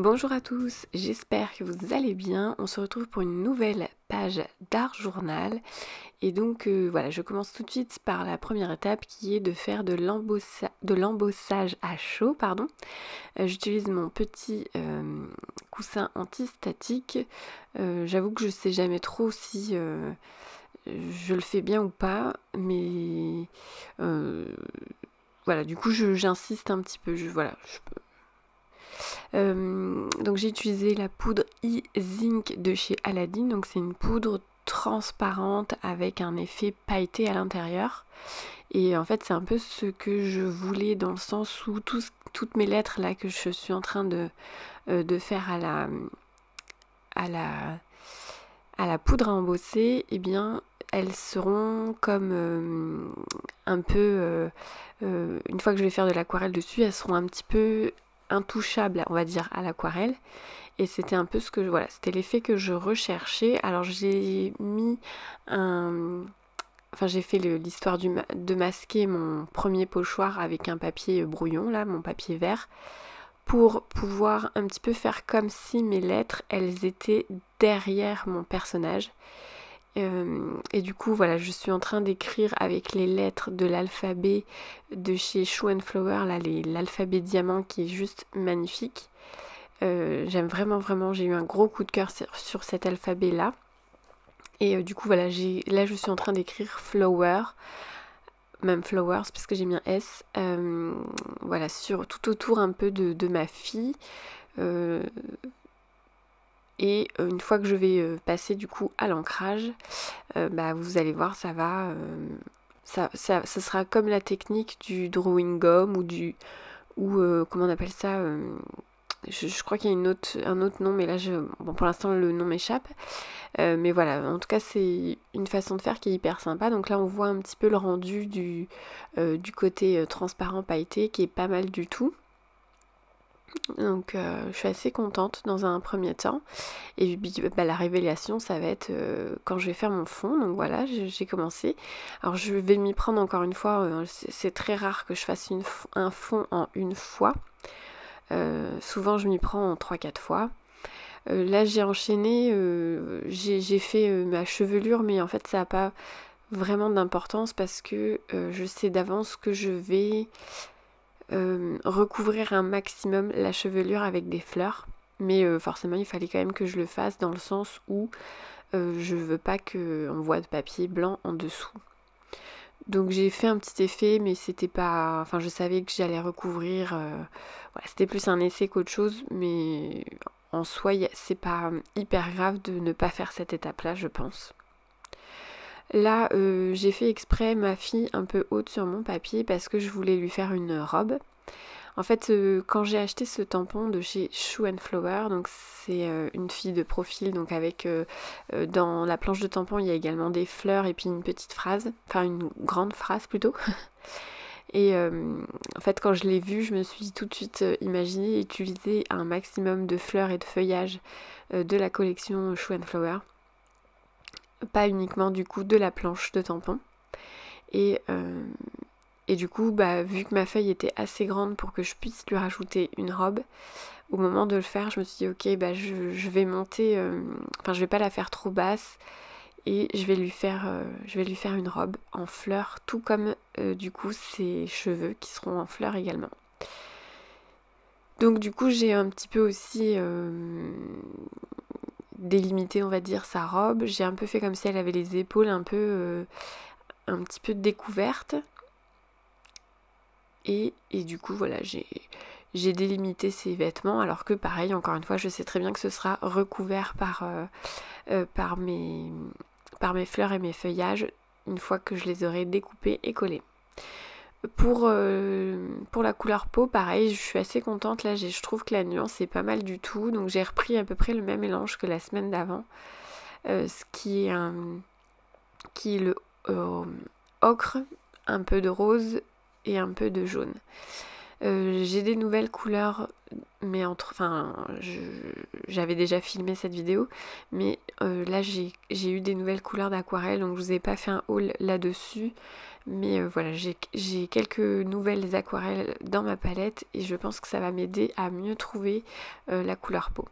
Bonjour à tous, j'espère que vous allez bien. On se retrouve pour une nouvelle page d'art journal. Et donc voilà, je commence tout de suite par la première étape qui est de faire de l'embossage à chaud. J'utilise mon petit coussin anti-statique. J'avoue que je sais jamais trop si je le fais bien ou pas, mais voilà, du coup j'insiste un petit peu, donc j'ai utilisé la poudre E-Zinc de chez Aladdin, donc c'est une poudre transparente avec un effet pailleté à l'intérieur, et en fait c'est un peu ce que je voulais dans le sens où toutes mes lettres là que je suis en train de faire à la poudre à embosser, et bien elles seront comme un peu une fois que je vais faire de l'aquarelle dessus, elles seront un petit peu intouchable, on va dire, à l'aquarelle, et c'était un peu ce que voilà, c'était l'effet que je recherchais. Alors j'ai mis un, enfin j'ai fait l'histoire de masquer mon premier pochoir avec un papier brouillon là, mon papier vert, pour pouvoir un petit peu faire comme si mes lettres elles étaient derrière mon personnage. Et du coup voilà, je suis en train d'écrire avec les lettres de l'alphabet de chez Schoenflower, là l'alphabet diamant qui est juste magnifique. J'aime vraiment, j'ai eu un gros coup de cœur sur cet alphabet là. Et du coup voilà, là je suis en train d'écrire flower, même flowers parce que j'ai mis un S, voilà, tout autour un peu de ma fille. Et une fois que je vais passer du coup à l'ancrage, vous allez voir, ça va, ça sera comme la technique du drawing gum ou comment on appelle ça, je crois qu'il y a un autre nom, mais là bon, pour l'instant le nom m'échappe, mais voilà, en tout cas c'est une façon de faire qui est hyper sympa. Donc là on voit un petit peu le rendu du côté transparent pailleté qui est pas mal du tout. Donc je suis assez contente dans un premier temps, et la révélation ça va être quand je vais faire mon fond. Donc voilà, j'ai commencé, alors je vais m'y prendre encore une fois, c'est très rare que je fasse un fond en une fois, souvent je m'y prends en 3-4 fois. Là j'ai enchaîné, j'ai fait ma chevelure, mais en fait ça n'a pas vraiment d'importance parce que je sais d'avance que je vais recouvrir un maximum la chevelure avec des fleurs, mais forcément il fallait quand même que je le fasse dans le sens où je veux pas qu'on voit de papier blanc en dessous. Donc j'ai fait un petit effet, mais c'était pas, enfin je savais que j'allais recouvrir, voilà, c'était plus un essai qu'autre chose, mais en soi c'est pas hyper grave de ne pas faire cette étape là, je pense. Là, j'ai fait exprès ma fille un peu haute sur mon papier parce que je voulais lui faire une robe. En fait, quand j'ai acheté ce tampon de chez Schoenflower, donc c'est une fille de profil, donc avec dans la planche de tampon, il y a également des fleurs et puis une petite phrase, enfin une grande phrase plutôt. Et en fait, quand je l'ai vue, je me suis tout de suite imaginé utiliser un maximum de fleurs et de feuillages de la collection Schoenflower, pas uniquement du coup de la planche de tampon. Et du coup vu que ma feuille était assez grande pour que je puisse lui rajouter une robe, au moment de le faire je me suis dit ok, je vais monter, enfin je vais pas la faire trop basse, et je vais lui faire une robe en fleurs, tout comme du coup ses cheveux qui seront en fleurs également. Donc du coup j'ai un petit peu aussi délimité, on va dire, sa robe. J'ai un peu fait comme si elle avait les épaules un petit peu découvertes, et du coup voilà, j'ai délimité ses vêtements, alors que pareil, encore une fois, je sais très bien que ce sera recouvert par mes fleurs et mes feuillages une fois que je les aurai découpés et collés. Pour la couleur peau, pareil, je suis assez contente. Là, je trouve que la nuance est pas mal du tout. Donc, j'ai repris à peu près le même mélange que la semaine d'avant, ce qui est, le ocre, un peu de rose et un peu de jaune. J'ai des nouvelles couleurs, mais j'avais déjà filmé cette vidéo, mais là j'ai eu des nouvelles couleurs d'aquarelle, donc je vous ai pas fait un haul là-dessus, mais voilà, j'ai quelques nouvelles aquarelles dans ma palette et je pense que ça va m'aider à mieux trouver la couleur peau.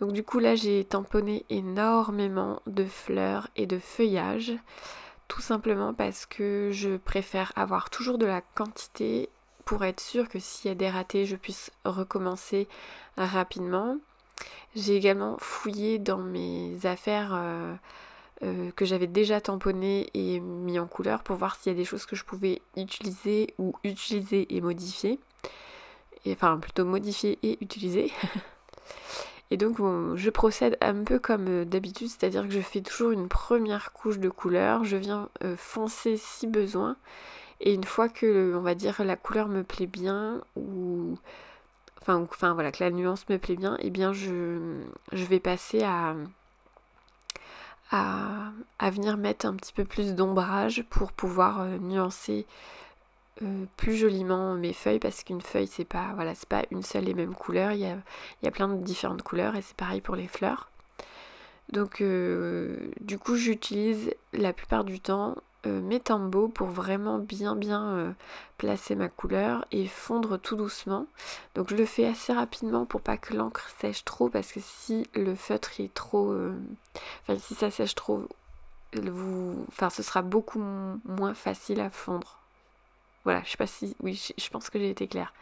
Donc du coup là j'ai tamponné énormément de fleurs et de feuillages, tout simplement parce que je préfère avoir toujours de la quantité pour être sûre que s'il y a des ratés, je puisse recommencer rapidement. J'ai également fouillé dans mes affaires que j'avais déjà tamponnées et mis en couleur pour voir s'il y a des choses que je pouvais utiliser ou utiliser et modifier. Et, enfin plutôt modifier et utiliser. Et donc bon, je procède un peu comme d'habitude, c'est-à-dire que je fais toujours une première couche de couleur, je viens foncer si besoin. Et une fois que, on va dire, la couleur me plaît bien, ou enfin voilà, que la nuance me plaît bien, et eh bien je vais passer à venir mettre un petit peu plus d'ombrage pour pouvoir nuancer plus joliment mes feuilles, parce qu'une feuille c'est pas, voilà, c'est pas une seule et même couleur, il y a plein de différentes couleurs, et c'est pareil pour les fleurs. Donc du coup j'utilise la plupart du temps mes tambos pour vraiment bien placer ma couleur et fondre tout doucement. Donc je le fais assez rapidement pour pas que l'encre sèche trop, parce que si le feutre est trop si ça sèche trop, ce sera beaucoup moins facile à fondre. Voilà, je sais pas si, oui, je pense que j'ai été claire.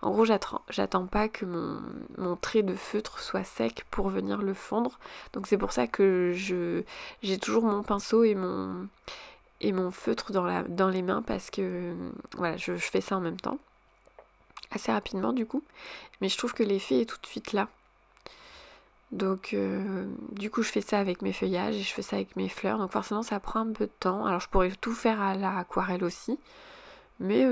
En gros, j'attends pas que mon trait de feutre soit sec pour venir le fondre. Donc c'est pour ça que j'ai toujours mon pinceau et mon feutre dans les mains, parce que voilà, je fais ça en même temps, assez rapidement du coup, mais je trouve que l'effet est tout de suite là. Donc du coup je fais ça avec mes feuillages et je fais ça avec mes fleurs, donc forcément ça prend un peu de temps. Alors je pourrais tout faire à l'aquarelle aussi, mais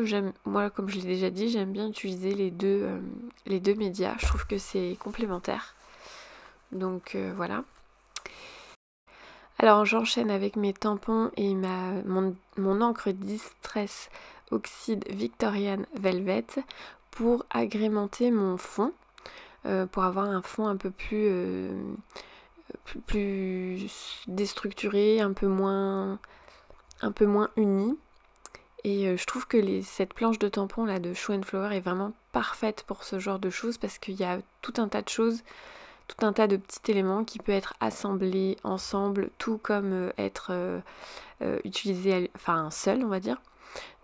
moi, comme je l'ai déjà dit, j'aime bien utiliser les deux médias, je trouve que c'est complémentaire. Donc voilà. Alors j'enchaîne avec mes tampons et mon encre Distress Oxide Victorian Velvet pour agrémenter mon fond, pour avoir un fond un peu plus déstructuré, un peu moins uni. Et je trouve que cette planche de tampons là de Show and Flower est vraiment parfaite pour ce genre de choses, parce qu'il y a tout un tas de choses, tout un tas de petits éléments qui peut être assemblés ensemble, tout comme être utilisé, enfin seul on va dire,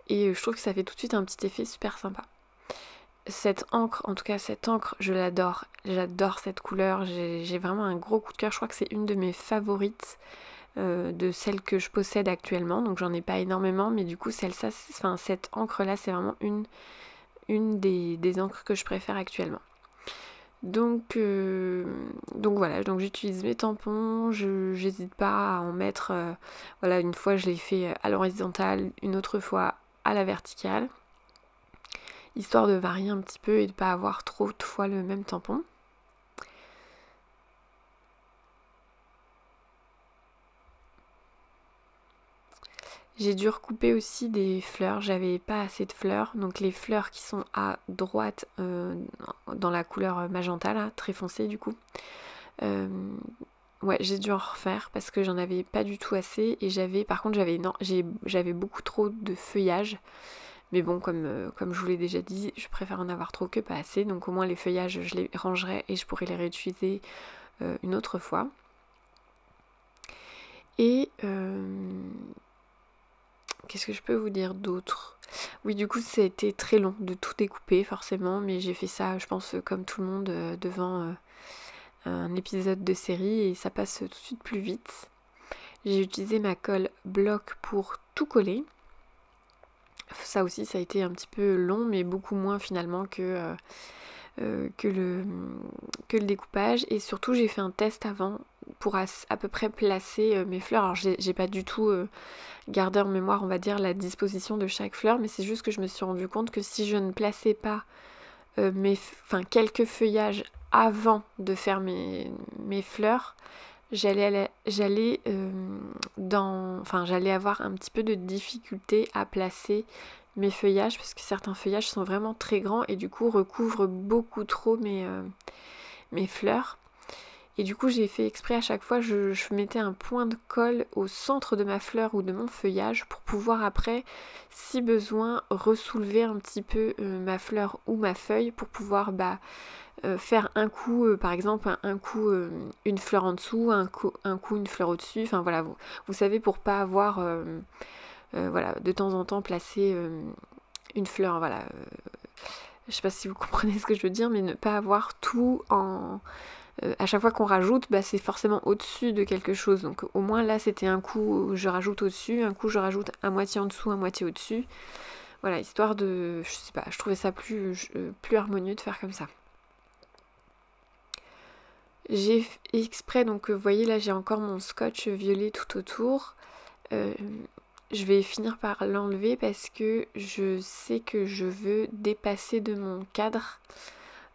et je trouve que ça fait tout de suite un petit effet super sympa. Cette encre, en tout cas cette encre, je l'adore, j'adore cette couleur, j'ai vraiment un gros coup de cœur, je crois que c'est une de mes favorites de celles que je possède actuellement, donc j'en ai pas énormément, mais du coup cette encre là c'est vraiment une des encres que je préfère actuellement. Donc voilà, donc j'utilise mes tampons, j'hésite pas à en mettre, voilà, une fois je les fais à l'horizontale, une autre fois à la verticale, histoire de varier un petit peu et de pas avoir trop de fois le même tampon. J'ai dû recouper aussi des fleurs, j'avais pas assez de fleurs, donc les fleurs qui sont à droite dans la couleur magenta là, très foncée du coup, ouais, j'ai dû en refaire parce que j'en avais pas du tout assez, et j'avais beaucoup trop de feuillage, mais bon, comme je vous l'ai déjà dit, je préfère en avoir trop que pas assez, donc au moins les feuillages je les rangerai et je pourrai les réutiliser une autre fois. Et qu'est-ce que je peux vous dire d'autre? Oui, du coup, c'était très long de tout découper, forcément, mais j'ai fait ça, je pense, comme tout le monde, devant un épisode de série, et ça passe tout de suite plus vite. J'ai utilisé ma colle bloc pour tout coller. Ça aussi, ça a été un petit peu long, mais beaucoup moins, finalement, que le découpage. Et surtout, j'ai fait un test avant pour à peu près placer mes fleurs. Alors j'ai pas du tout gardé en mémoire, on va dire, la disposition de chaque fleur, mais c'est juste que je me suis rendu compte que si je ne plaçais pas quelques feuillages avant de faire mes fleurs, j'allais avoir un petit peu de difficulté à placer mes feuillages, parce que certains feuillages sont vraiment très grands et du coup recouvrent beaucoup trop mes fleurs. Et du coup j'ai fait exprès à chaque fois, je mettais un point de colle au centre de ma fleur ou de mon feuillage pour pouvoir après, si besoin, ressoulever un petit peu ma fleur ou ma feuille pour pouvoir faire un coup, par exemple un coup une fleur en dessous, un coup une fleur au-dessus, enfin voilà, vous savez, pour pas avoir voilà, de temps en temps placer une fleur, voilà, je sais pas si vous comprenez ce que je veux dire, mais ne pas avoir tout en... à chaque fois qu'on rajoute, c'est forcément au-dessus de quelque chose. Donc au moins là, c'était un coup je rajoute au-dessus, un coup je rajoute à moitié en dessous, à moitié au-dessus. Voilà, histoire de... Je sais pas, je trouvais ça plus harmonieux de faire comme ça. J'ai fait exprès, donc vous voyez là, j'ai encore mon scotch violet tout autour. Je vais finir par l'enlever parce que je sais que je veux dépasser de mon cadre.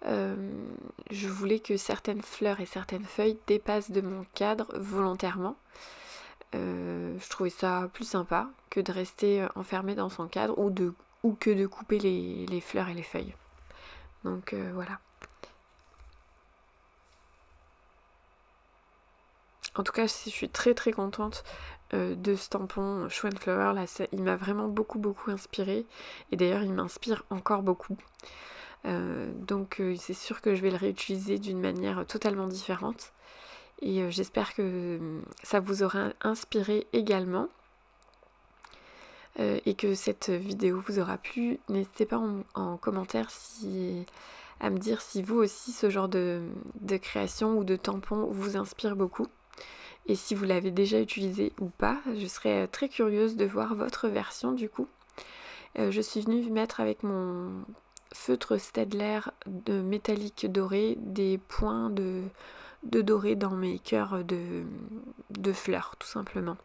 Je voulais que certaines fleurs et certaines feuilles dépassent de mon cadre volontairement. Je trouvais ça plus sympa que de rester enfermé dans son cadre ou que de couper les fleurs et les feuilles. Donc voilà. En tout cas, je suis très très contente de ce tampon Schwanflower. Là, il m'a vraiment beaucoup inspiré. Et d'ailleurs, il m'inspire encore beaucoup. Donc c'est sûr que je vais le réutiliser d'une manière totalement différente et j'espère que ça vous aura inspiré également et que cette vidéo vous aura plu. N'hésitez pas en commentaire à me dire si vous aussi ce genre de création ou de tampon vous inspire beaucoup et si vous l'avez déjà utilisé ou pas. Je serais très curieuse de voir votre version du coup. Je suis venue mettre avec mon feutre Staedtler de métallique doré des points de doré dans mes cœurs de fleurs tout simplement.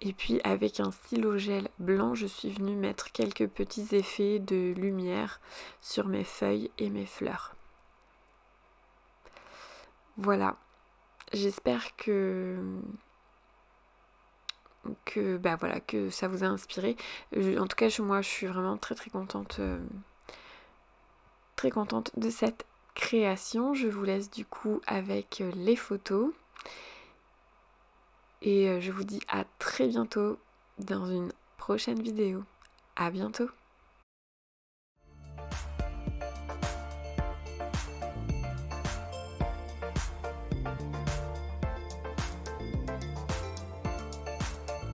Et puis avec un stylo gel blanc, je suis venue mettre quelques petits effets de lumière sur mes feuilles et mes fleurs. Voilà, j'espère que ça vous a inspiré. En tout cas, moi je suis vraiment très contente de cette création. Je vous laisse du coup avec les photos et je vous dis à très bientôt dans une prochaine vidéo. À bientôt.